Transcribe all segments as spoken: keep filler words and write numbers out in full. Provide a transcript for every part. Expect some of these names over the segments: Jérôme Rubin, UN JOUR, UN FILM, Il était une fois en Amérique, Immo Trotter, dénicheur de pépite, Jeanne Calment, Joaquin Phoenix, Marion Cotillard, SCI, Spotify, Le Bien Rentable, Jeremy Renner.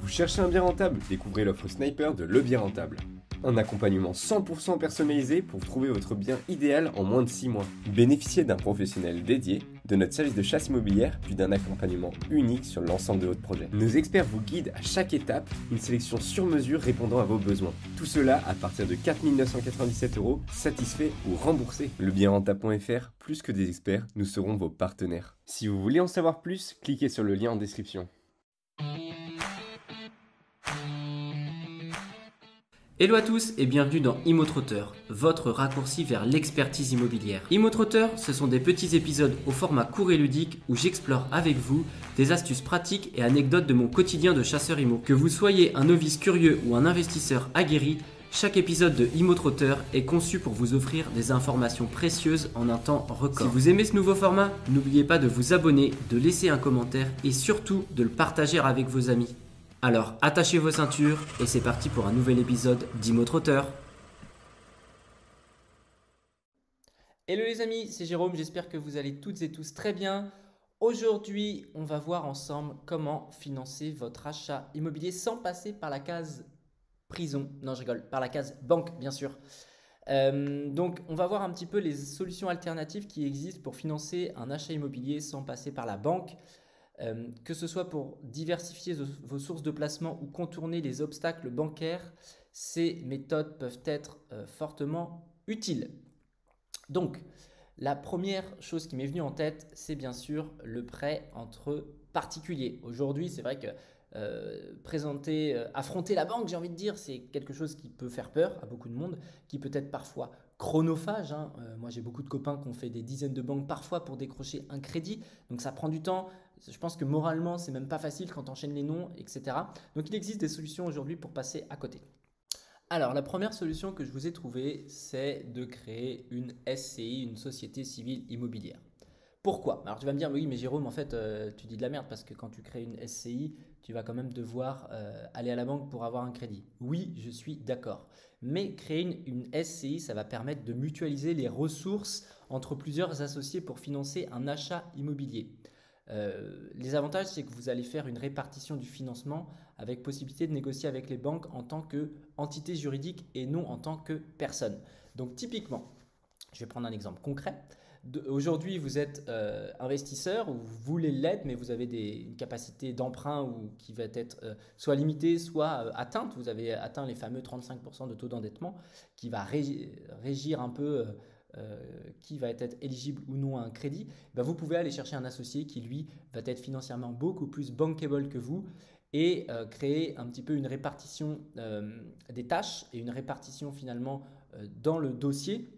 Vous cherchez un bien rentable? Découvrez l'offre Sniper de Le Bien Rentable. Un accompagnement cent pour cent personnalisé pour trouver votre bien idéal en moins de six mois. Bénéficiez d'un professionnel dédié, de notre service de chasse immobilière, puis d'un accompagnement unique sur l'ensemble de votre projet. Nos experts vous guident à chaque étape, une sélection sur mesure répondant à vos besoins. Tout cela à partir de quatre mille neuf cent quatre-vingt-dix-sept euros, satisfait ou remboursé. le bien rentable point F R, plus que des experts, nous serons vos partenaires. Si vous voulez en savoir plus, cliquez sur le lien en description. Hello à tous et bienvenue dans Immo Trotter, votre raccourci vers l'expertise immobilière. Immo Trotter, ce sont des petits épisodes au format court et ludique où j'explore avec vous des astuces pratiques et anecdotes de mon quotidien de chasseur immo. Que vous soyez un novice curieux ou un investisseur aguerri, chaque épisode de Immo Trotter est conçu pour vous offrir des informations précieuses en un temps record. Si vous aimez ce nouveau format, n'oubliez pas de vous abonner, de laisser un commentaire et surtout de le partager avec vos amis. Alors, attachez vos ceintures et c'est parti pour un nouvel épisode d'Immo Trotter. Hello les amis, c'est Jérôme, j'espère que vous allez toutes et tous très bien. Aujourd'hui, on va voir ensemble comment financer votre achat immobilier sans passer par la case prison. Non, je rigole, par la case banque, bien sûr. Euh, donc, on va voir un petit peu les solutions alternatives qui existent pour financer un achat immobilier sans passer par la banque. Euh, que ce soit pour diversifier vos sources de placement ou contourner les obstacles bancaires, ces méthodes peuvent être euh, fortement utiles. Donc, la première chose qui m'est venue en tête, c'est bien sûr le prêt entre particuliers. Aujourd'hui, c'est vrai que euh, présenter, euh, affronter la banque, j'ai envie de dire, c'est quelque chose qui peut faire peur à beaucoup de monde, qui peut être parfois chronophage, hein. Euh, moi j'ai beaucoup de copains qui ont fait des dizaines de banques parfois pour décrocher un crédit, donc ça prend du temps. Je pense que moralement c'est même pas facile quand on enchaîne les noms, et cetera. Donc il existe des solutions aujourd'hui pour passer à côté. Alors la première solution que je vous ai trouvée, c'est de créer une S C I, une société civile immobilière. Pourquoi? Alors tu vas me dire, oui mais Jérôme en fait euh, tu dis de la merde parce que quand tu crées une S C I, tu vas quand même devoir euh, aller à la banque pour avoir un crédit. Oui, je suis d'accord. Mais créer une, une S C I, ça va permettre de mutualiser les ressources entre plusieurs associés pour financer un achat immobilier. Euh, les avantages, c'est que vous allez faire une répartition du financement avec possibilité de négocier avec les banques en tant qu'entité juridique et non en tant que personne. Donc typiquement, je vais prendre un exemple concret. Aujourd'hui, vous êtes euh, investisseur ou vous voulez l'être, mais vous avez des, une capacité d'emprunt ou qui va être euh, soit limitée, soit euh, atteinte. Vous avez atteint les fameux trente-cinq pour cent de taux d'endettement qui va régir, régir un peu euh, qui va être éligible ou non à un crédit. Bien, vous pouvez aller chercher un associé qui, lui, va être financièrement beaucoup plus bankable que vous et euh, créer un petit peu une répartition euh, des tâches et une répartition finalement euh, dans le dossier,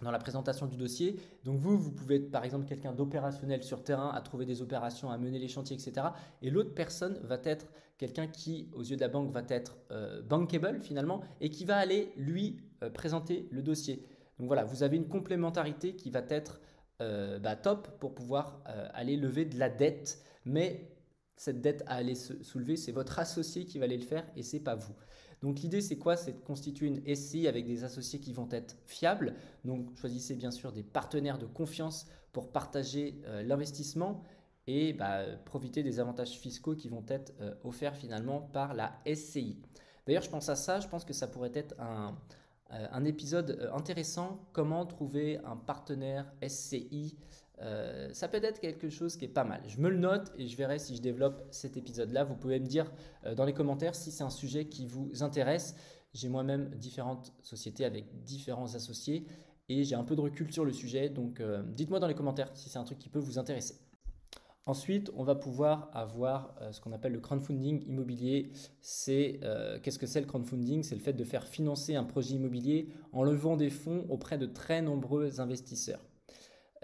dans la présentation du dossier. Donc vous, vous pouvez être par exemple quelqu'un d'opérationnel sur terrain, à trouver des opérations, à mener les chantiers, et cetera. Et l'autre personne va être quelqu'un qui, aux yeux de la banque, va être euh, bankable finalement et qui va aller lui euh, présenter le dossier. Donc voilà, vous avez une complémentarité qui va être euh, bah, top pour pouvoir euh, aller lever de la dette. Mais cette dette à aller se soulever, c'est votre associé qui va aller le faire et c'est pas vous. Donc l'idée c'est quoi? C'est de constituer une S C I avec des associés qui vont être fiables. Donc choisissez bien sûr des partenaires de confiance pour partager euh, l'investissement et bah, profiter des avantages fiscaux qui vont être euh, offerts finalement par la S C I. D'ailleurs je pense à ça, je pense que ça pourrait être un, euh, un épisode intéressant, comment trouver un partenaire S C I. Euh, ça peut être quelque chose qui est pas mal. Je me le note et je verrai si je développe cet épisode-là. Vous pouvez me dire euh, dans les commentaires si c'est un sujet qui vous intéresse. J'ai moi-même différentes sociétés avec différents associés et j'ai un peu de recul sur le sujet. Donc, euh, dites-moi dans les commentaires si c'est un truc qui peut vous intéresser. Ensuite, on va pouvoir avoir euh, ce qu'on appelle le crowdfunding immobilier. C'est, euh, qu'est-ce que c'est le crowdfunding? C'est le fait de faire financer un projet immobilier en levant des fonds auprès de très nombreux investisseurs.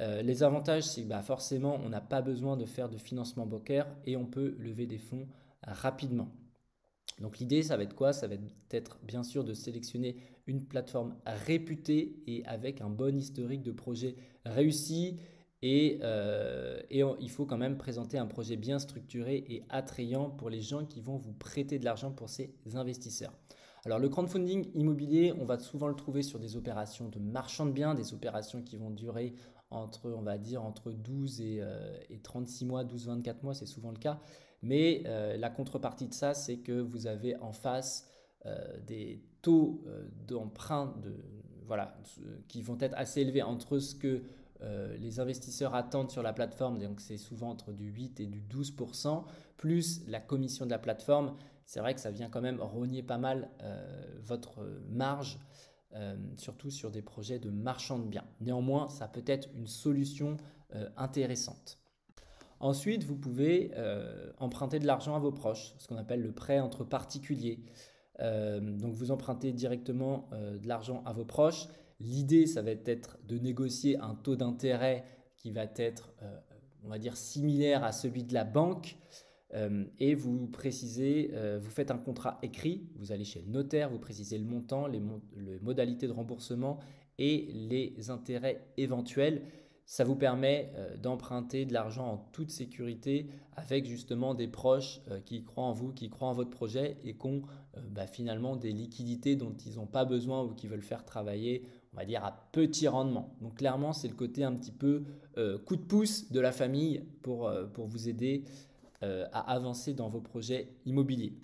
Euh, les avantages, c'est que bah, forcément, on n'a pas besoin de faire de financement bancaire et on peut lever des fonds rapidement. Donc l'idée, ça va être quoi? Ça va être bien sûr de sélectionner une plateforme réputée et avec un bon historique de projets réussis. Et, euh, et on, il faut quand même présenter un projet bien structuré et attrayant pour les gens qui vont vous prêter de l'argent, pour ces investisseurs. Alors le crowdfunding immobilier, on va souvent le trouver sur des opérations de marchand de biens, des opérations qui vont durer entre, on va dire, entre douze et, euh, et trente-six mois, douze à vingt-quatre mois, c'est souvent le cas. Mais euh, la contrepartie de ça, c'est que vous avez en face euh, des taux euh, d'emprunt de, voilà, qui vont être assez élevés entre ce que Euh, les investisseurs attendent sur la plateforme, donc c'est souvent entre du huit et du douze pour cent, plus la commission de la plateforme. C'est vrai que ça vient quand même rogner pas mal euh, votre marge, euh, surtout sur des projets de marchand de biens. Néanmoins, ça peut être une solution euh, intéressante. Ensuite, vous pouvez euh, emprunter de l'argent à vos proches, ce qu'on appelle le prêt entre particuliers. Euh, donc vous empruntez directement euh, de l'argent à vos proches. L'idée, ça va être de négocier un taux d'intérêt qui va être, euh, on va dire, similaire à celui de la banque. Euh, et vous précisez, euh, vous faites un contrat écrit, vous allez chez le notaire, vous précisez le montant, les, mo- les modalités de remboursement et les intérêts éventuels. Ça vous permet euh, d'emprunter de l'argent en toute sécurité avec justement des proches euh, qui croient en vous, qui croient en votre projet et qui ont euh, bah, finalement des liquidités dont ils n'ont pas besoin ou qui veulent faire travailler, on va dire, à petit rendement. Donc clairement, c'est le côté un petit peu euh, coup de pouce de la famille pour, euh, pour vous aider euh, à avancer dans vos projets immobiliers.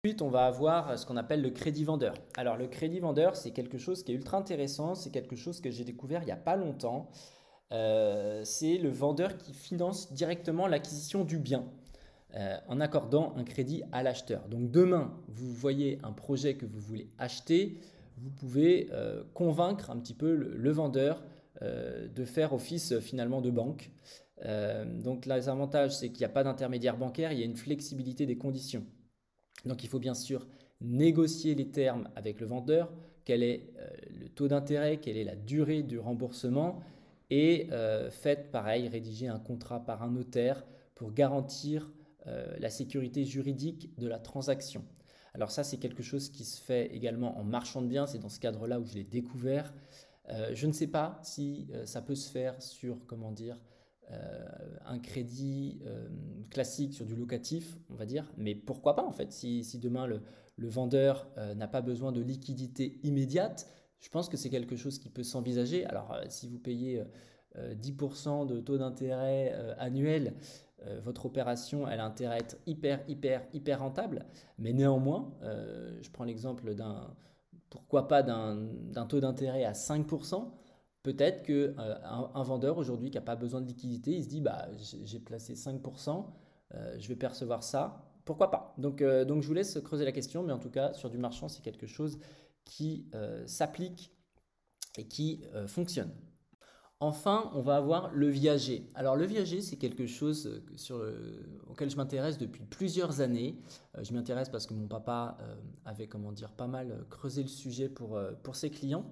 Ensuite, on va avoir ce qu'on appelle le crédit vendeur. Alors, le crédit vendeur, c'est quelque chose qui est ultra intéressant. C'est quelque chose que j'ai découvert il n'y a pas longtemps. Euh, c'est le vendeur qui finance directement l'acquisition du bien euh, en accordant un crédit à l'acheteur. Donc, demain, vous voyez un projet que vous voulez acheter. Vous pouvez euh, convaincre un petit peu le, le vendeur euh, de faire office euh, finalement de banque. Euh, donc, les avantages, c'est qu'il n'y a pas d'intermédiaire bancaire. Il y a une flexibilité des conditions. Donc, il faut bien sûr négocier les termes avec le vendeur, quel est euh, le taux d'intérêt, quelle est la durée du remboursement et euh, faites pareil, rédiger un contrat par un notaire pour garantir euh, la sécurité juridique de la transaction. Alors ça, c'est quelque chose qui se fait également en marchand de biens, c'est dans ce cadre-là où je l'ai découvert. Euh, je ne sais pas si euh, ça peut se faire sur, comment dire, Euh, un crédit euh, classique sur du locatif, on va dire, mais pourquoi pas en fait, si, si demain le, le vendeur euh, n'a pas besoin de liquidité immédiate, je pense que c'est quelque chose qui peut s'envisager. Alors euh, si vous payez euh, dix pour cent de taux d'intérêt euh, annuel, euh, votre opération elle a intérêt à être hyper hyper hyper rentable, mais néanmoins, euh, je prends l'exemple d'un, pourquoi pas d'un, d'un taux d'intérêt à cinq pour cent, peut-être qu'un euh, vendeur aujourd'hui qui n'a pas besoin de liquidité, il se dit bah, « j'ai placé cinq pour cent, euh, je vais percevoir ça, pourquoi pas ?» donc, euh, donc, je vous laisse creuser la question, mais en tout cas, sur du marchand, c'est quelque chose qui euh, s'applique et qui euh, fonctionne. Enfin, on va avoir le viager. Alors, le viager, c'est quelque chose sur le, auquel je m'intéresse depuis plusieurs années. Euh, je m'y intéresse parce que mon papa euh, avait, comment dire, pas mal creusé le sujet pour, euh, pour ses clients.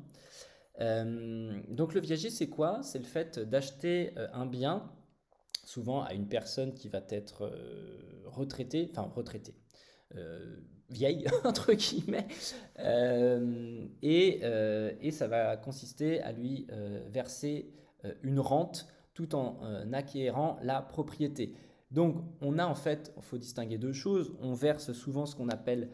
Euh, donc le viager, c'est quoi? C'est le fait d'acheter euh, un bien, souvent à une personne qui va être euh, retraitée, enfin retraitée, euh, vieille entre guillemets, euh, et, euh, et ça va consister à lui euh, verser euh, une rente tout en euh, acquérant la propriété. Donc on a en fait, il faut distinguer deux choses, on verse souvent ce qu'on appelle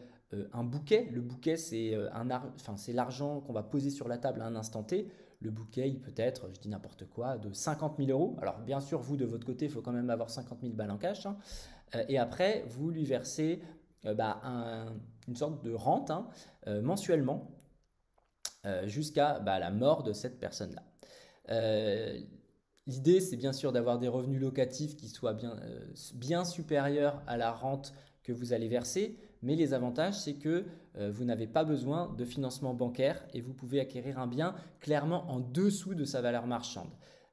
un bouquet. Le bouquet, c'est un ar... enfin, c'est l'argent qu'on va poser sur la table à un instant T. Le bouquet, il peut être, je dis n'importe quoi, de cinquante mille euros. Alors, bien sûr, vous, de votre côté, il faut quand même avoir cinquante mille balles en cash. Hein. Et après, vous lui versez euh, bah, un, une sorte de rente hein, euh, mensuellement euh, jusqu'à bah, la mort de cette personne-là. Euh, l'idée, c'est bien sûr d'avoir des revenus locatifs qui soient bien, euh, bien supérieurs à la rente que vous allez verser. Mais les avantages, c'est que euh, vous n'avez pas besoin de financement bancaire et vous pouvez acquérir un bien clairement en dessous de sa valeur marchande.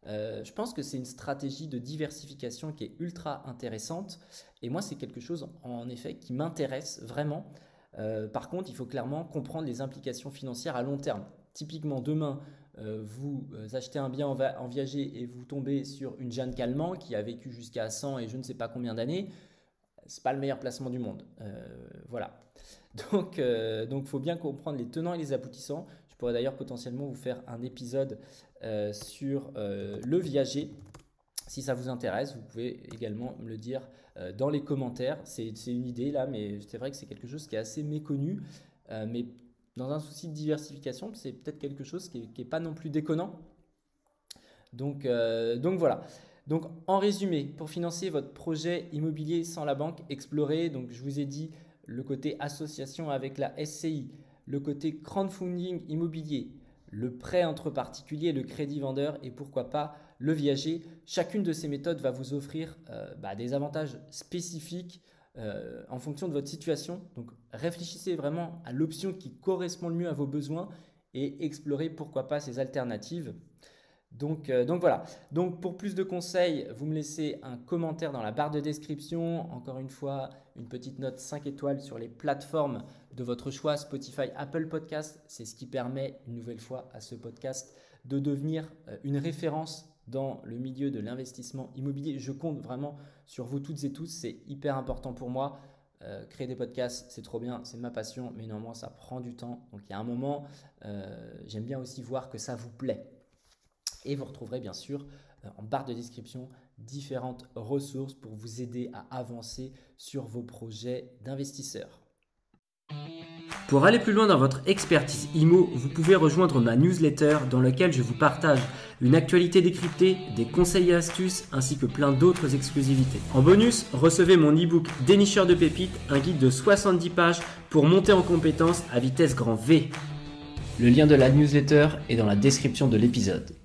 Euh, je pense que c'est une stratégie de diversification qui est ultra intéressante. Et moi, c'est quelque chose, en effet, qui m'intéresse vraiment. Euh, par contre, il faut clairement comprendre les implications financières à long terme. Typiquement, demain, euh, vous achetez un bien en, va- en viager et vous tombez sur une Jeanne Calment qui a vécu jusqu'à cent et je ne sais pas combien d'années. C'est pas le meilleur placement du monde, euh, voilà. Donc, euh, donc, faut bien comprendre les tenants et les aboutissants. Je pourrais d'ailleurs potentiellement vous faire un épisode euh, sur euh, le viager. Si ça vous intéresse, vous pouvez également me le dire euh, dans les commentaires. C'est, c'est une idée là, mais c'est vrai que c'est quelque chose qui est assez méconnu. Euh, mais dans un souci de diversification, c'est peut-être quelque chose qui est, qui est pas non plus déconnant. Donc, euh, donc voilà. Donc en résumé, pour financer votre projet immobilier sans la banque, explorez, donc je vous ai dit, le côté association avec la S C I, le côté crowdfunding immobilier, le prêt entre particuliers, le crédit vendeur et pourquoi pas le viager. Chacune de ces méthodes va vous offrir euh, bah, des avantages spécifiques euh, en fonction de votre situation. Donc réfléchissez vraiment à l'option qui correspond le mieux à vos besoins et explorez pourquoi pas ces alternatives. Donc, euh, donc voilà, donc pour plus de conseils, vous me laissez un commentaire dans la barre de description. Encore une fois, une petite note cinq étoiles sur les plateformes de votre choix, Spotify, Apple Podcast. C'est ce qui permet une nouvelle fois à ce podcast de devenir une référence dans le milieu de l'investissement immobilier. Je compte vraiment sur vous toutes et tous, c'est hyper important pour moi. Euh, créer des podcasts, c'est trop bien, c'est ma passion, mais néanmoins ça prend du temps. Donc il y a un moment, euh, j'aime bien aussi voir que ça vous plaît. Et vous retrouverez bien sûr euh, en barre de description différentes ressources pour vous aider à avancer sur vos projets d'investisseurs. Pour aller plus loin dans votre expertise immo, vous pouvez rejoindre ma newsletter dans laquelle je vous partage une actualité décryptée, des conseils et astuces ainsi que plein d'autres exclusivités. En bonus, recevez mon e-book Dénicheur de pépites, un guide de soixante-dix pages pour monter en compétences à vitesse grand V. Le lien de la newsletter est dans la description de l'épisode.